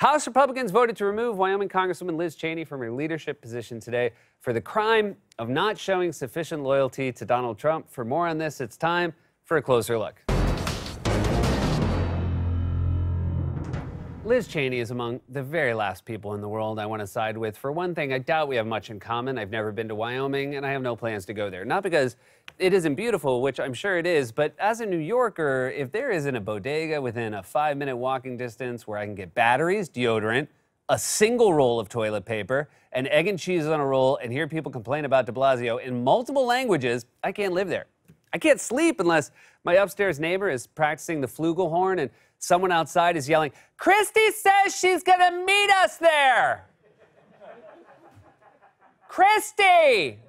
House Republicans voted to remove Wyoming Congresswoman Liz Cheney from her leadership position today for the crime of not showing sufficient loyalty to Donald Trump. For more on this, it's time for A Closer Look. Liz Cheney is among the very last people in the world I want to side with. For one thing, I doubt we have much in common. I've never been to Wyoming, and I have no plans to go there. Not because it isn't beautiful, which I'm sure it is, but as a New Yorker, if there isn't a bodega within a 5-minute walking distance where I can get batteries, deodorant, a single roll of toilet paper, an egg and cheese on a roll, and hear people complain about de Blasio in multiple languages, I can't live there. I can't sleep unless my upstairs neighbor is practicing the flugelhorn and someone outside is yelling, "Christy says she's gonna meet us there!" Christy!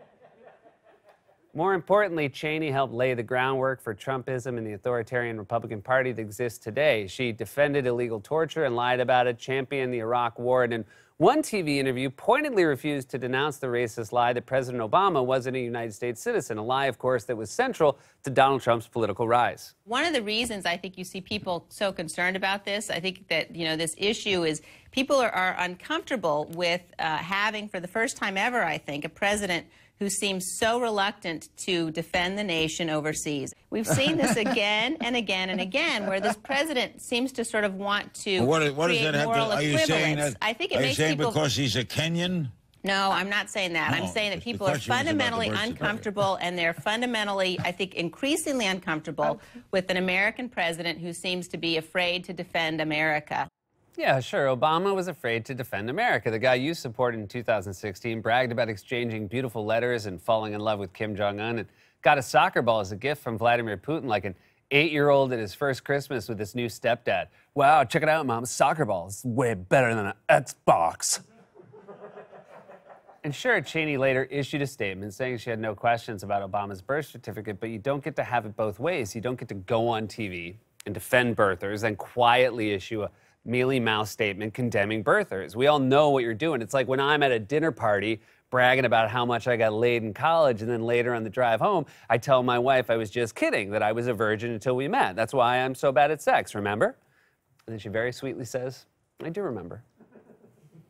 More importantly, Cheney helped lay the groundwork for Trumpism and the authoritarian Republican Party that exists today. She defended illegal torture and lied about it, championed the Iraq War, and in one TV interview pointedly refused to denounce the racist lie that President Obama wasn't a United States citizen, a lie, of course, that was central to Donald Trump's political rise. One of the reasons I think you see people so concerned about this, I think that, you know, this issue is people are uncomfortable with having, for the first time ever, I think, a president who seems so reluctant to defend the nation overseas. We've seen this again and again and again, where this president seems to sort of want to create moral equivalence. I think it makes people... Are you saying because he's a Kenyan? No, I'm not saying that. No, I'm saying that people are fundamentally uncomfortable, and they're fundamentally, I think, increasingly uncomfortable with an American president who seems to be afraid to defend America. Yeah, sure, Obama was afraid to defend America. The guy you supported in 2016 bragged about exchanging beautiful letters and falling in love with Kim Jong Un, and got a soccer ball as a gift from Vladimir Putin, like an 8-year-old at his first Christmas with his new stepdad. "Wow, check it out, Mom, a soccer ball. It's way better than an Xbox." And sure, Cheney later issued a statement saying she had no questions about Obama's birth certificate, but you don't get to have it both ways. You don't get to go on TV and defend birthers and quietly issue a mealy-mouthed statement condemning birthers. We all know what you're doing. It's like when I'm at a dinner party bragging about how much I got laid in college, and then later on the drive home, I tell my wife I was just kidding, that I was a virgin until we met. That's why I'm so bad at sex, remember? And then she very sweetly says, "I do remember."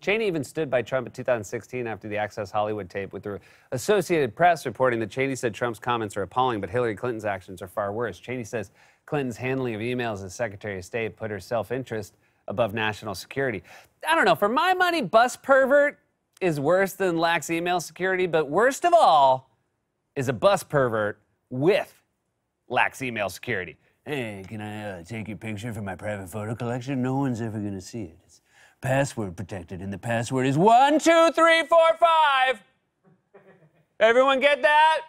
Cheney even stood by Trump in 2016 after the Access Hollywood tape, with the Associated Press reporting that Cheney said Trump's comments are appalling, but Hillary Clinton's actions are far worse. Cheney says Clinton's handling of emails as Secretary of State put her self-interest above national security. I don't know, for my money, bus pervert is worse than lax email security, but worst of all is a bus pervert with lax email security. "Hey, can I take your picture for my private photo collection? No one's ever gonna see it. It's password protected, and the password is 1, 2, 3, 4, 5. Everyone get that?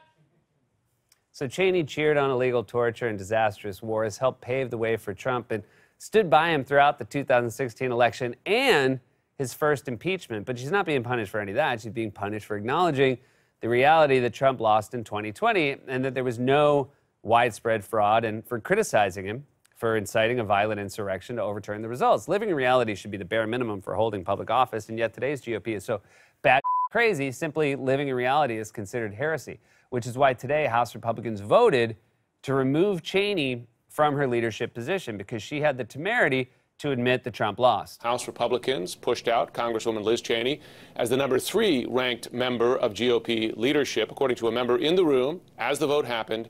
So Cheney cheered on illegal torture and disastrous wars, helped pave the way for Trump, and stood by him throughout the 2016 election and his first impeachment. But she's not being punished for any of that. She's being punished for acknowledging the reality that Trump lost in 2020 and that there was no widespread fraud, and for criticizing him for inciting a violent insurrection to overturn the results. Living in reality should be the bare minimum for holding public office, and yet today's GOP is so bad crazy, simply living in reality is considered heresy, which is why today House Republicans voted to remove Cheney from her leadership position, because she had the temerity to admit that Trump lost. House Republicans pushed out Congresswoman Liz Cheney as the number 3 ranked member of GOP leadership. According to a member in the room, as the vote happened,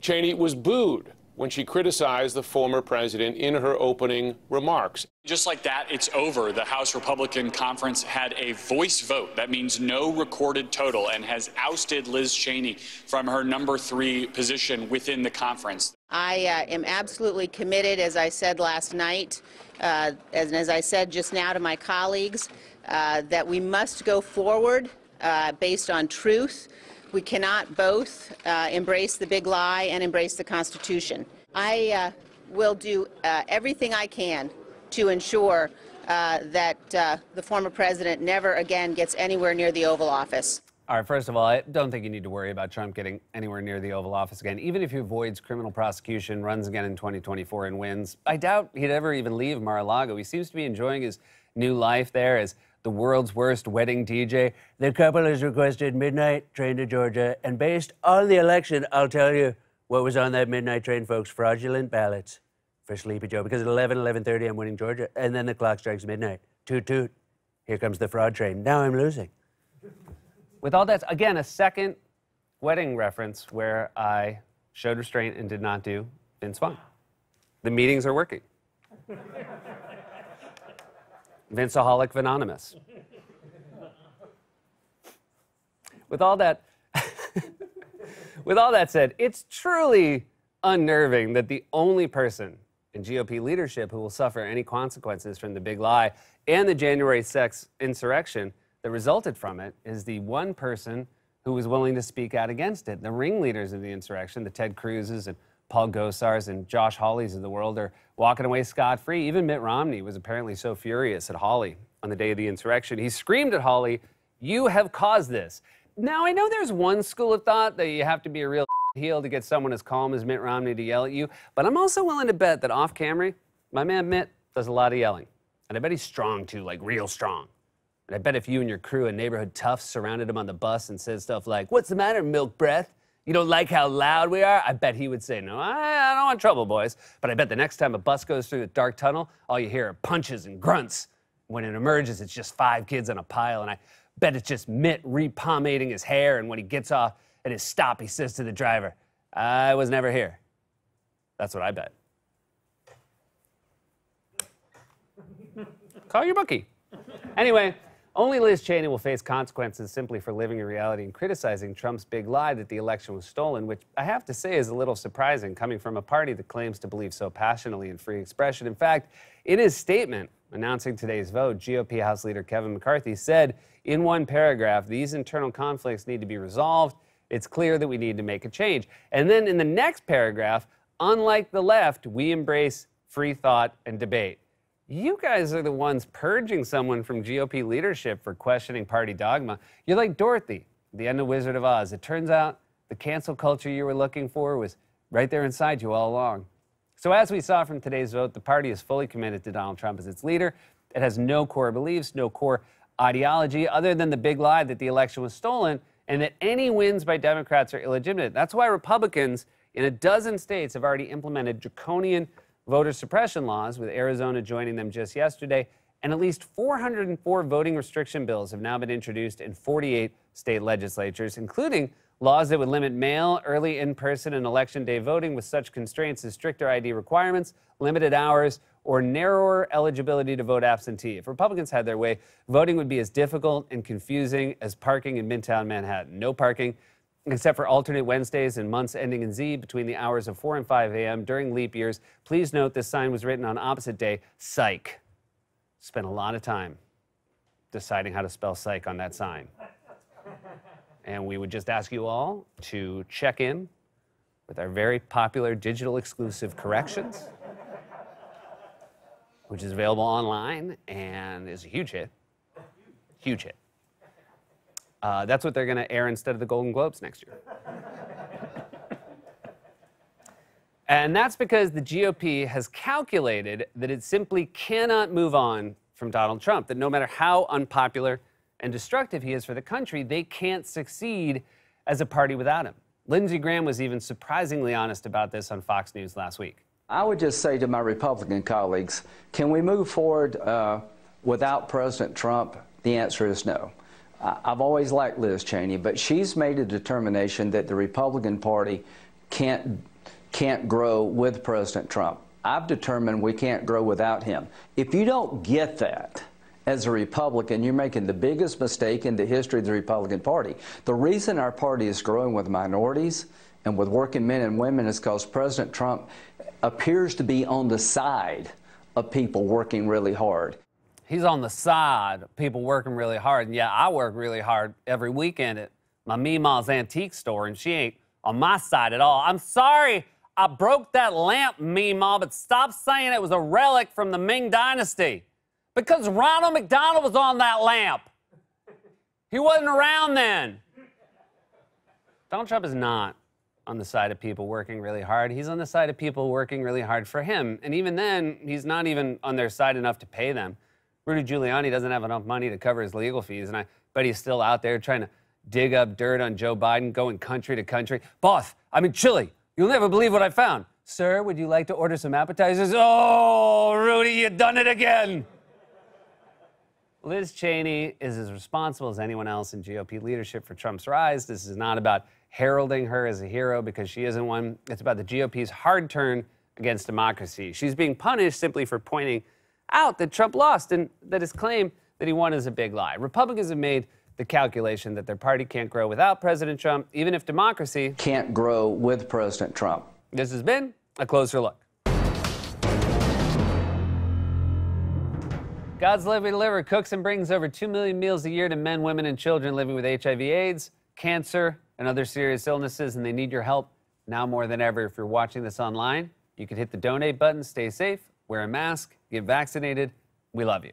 Cheney was booed when she criticized the former president in her opening remarks. Just like that, it's over. The House Republican Conference had a voice vote. That means no recorded total, and has ousted Liz Cheney from her number 3 position within the conference. I am absolutely committed, as I said last night, as I said just now to my colleagues, that we must go forward based on truth. We cannot both embrace the big lie and embrace the Constitution. I will do everything I can to ensure that the former president never again gets anywhere near the Oval Office. All right, first of all, I don't think you need to worry about Trump getting anywhere near the Oval Office again. Even if he avoids criminal prosecution, runs again in 2024 and wins, I doubt he'd ever even leave Mar-a-Lago. He seems to be enjoying his new life there as the world's worst wedding DJ. "The couple has requested midnight train to Georgia, and based on the election, I'll tell you what was on that midnight train, folks. Fraudulent ballots for Sleepy Joe, because at 11:30, I'm winning Georgia, and then the clock strikes midnight. toot, toot. Here comes the fraud train. Now I'm losing. With all that, again, a second wedding reference where I showed restraint and did not do Vince Vaughn. The meetings are working. Vinceaholic Vanonymous. With all that, with all that said, it's truly unnerving that the only person in GOP leadership who will suffer any consequences from the big lie and the January 6th insurrection that resulted from it is the one person who was willing to speak out against it. The ringleaders of the insurrection, the Ted Cruz's and Paul Gosar's and Josh Hawley's of the world, are walking away scot-free. Even Mitt Romney was apparently so furious at Hawley on the day of the insurrection. He screamed at Hawley, "You have caused this." Now, I know there's one school of thought that you have to be a real heel to get someone as calm as Mitt Romney to yell at you, but I'm also willing to bet that off camera, my man Mitt does a lot of yelling. And I bet he's strong, too, like real strong. And I bet if you and your crew and neighborhood toughs surrounded him on the bus and said stuff like, "What's the matter, milk breath? You don't like how loud we are?" I bet he would say, "No, I don't want trouble, boys." But I bet the next time a bus goes through the dark tunnel, all you hear are punches and grunts. When it emerges, it's just five kids on a pile, and I bet it's just Mitt repomading his hair, and when he gets off at his stop, he says to the driver, "I was never here." That's what I bet. Call your bookie. Anyway, only Liz Cheney will face consequences simply for living in reality and criticizing Trump's big lie that the election was stolen, which I have to say is a little surprising coming from a party that claims to believe so passionately in free expression. In fact, in his statement announcing today's vote, GOP House Leader Kevin McCarthy said in one paragraph, "These internal conflicts need to be resolved. It's clear that we need to make a change." And then in the next paragraph, "Unlike the left, we embrace free thought and debate." You guys are the ones purging someone from GOP leadership for questioning party dogma. You're like Dorothy at the end of Wizard of Oz. It turns out the cancel culture you were looking for was right there inside you all along. So as we saw from today's vote, the party is fully committed to Donald Trump as its leader. It has no core beliefs, no core ideology, other than the big lie that the election was stolen and that any wins by Democrats are illegitimate. That's why Republicans in a dozen states have already implemented draconian voter suppression laws, with Arizona joining them just yesterday, and at least 404 voting restriction bills have now been introduced in 48 state legislatures, including laws that would limit mail, early in-person and election day voting with such constraints as stricter ID requirements, limited hours, or narrower eligibility to vote absentee. If Republicans had their way, voting would be as difficult and confusing as parking in Midtown Manhattan. No parking, except for alternate Wednesdays and months ending in Z between the hours of 4 and 5 a.m. during leap years. Please note this sign was written on opposite day. Psych. Spent a lot of time deciding how to spell psych on that sign. And we would just ask you all to check in with our very popular digital exclusive corrections, which is available online and is a huge hit. Huge hit. That's what they're going to air instead of the Golden Globes next year. And that's because the GOP has calculated that it simply cannot move on from Donald Trump, that no matter how unpopular and destructive he is for the country, they can't succeed as a party without him. Lindsey Graham was even surprisingly honest about this on Fox News last week. I would just say to my Republican colleagues, can we move forward without President Trump? The answer is no. I've always liked Liz Cheney, but she's made a determination that the Republican Party can't grow with President Trump. I've determined we can't grow without him. If you don't get that as a Republican, you're making the biggest mistake in the history of the Republican Party. The reason our party is growing with minorities and with working men and women is because President Trump appears to be on the side of people working really hard. He's on the side of people working really hard. And yeah, I work really hard every weekend at my Meemaw's antique store, and she ain't on my side at all. "I'm sorry I broke that lamp, Meemaw, but stop saying it was a relic from the Ming Dynasty. Because Ronald McDonald was on that lamp. He wasn't around then." Donald Trump is not on the side of people working really hard. He's on the side of people working really hard for him. And even then, he's not even on their side enough to pay them. Rudy Giuliani doesn't have enough money to cover his legal fees, and I bet he's still out there trying to dig up dirt on Joe Biden, going country to country. "Boss, I'm in Chile. You'll never believe what I found." "Sir, would you like to order some appetizers?" "Oh, Rudy, you've done it again." Liz Cheney is as responsible as anyone else in GOP leadership for Trump's rise. This is not about heralding her as a hero because she isn't one. It's about the GOP's hard turn against democracy. She's being punished simply for pointing out that Trump lost and that his claim that he won is a big lie. Republicans have made the calculation that their party can't grow without President Trump, even if democracy can't grow with President Trump. This has been A Closer Look. God's Love We Deliver cooks and brings over 2 million meals a year to men, women, and children living with HIV/AIDS, cancer, and other serious illnesses, and they need your help now more than ever. If you're watching this online, you can hit the donate button. Stay safe, wear a mask, get vaccinated. We love you.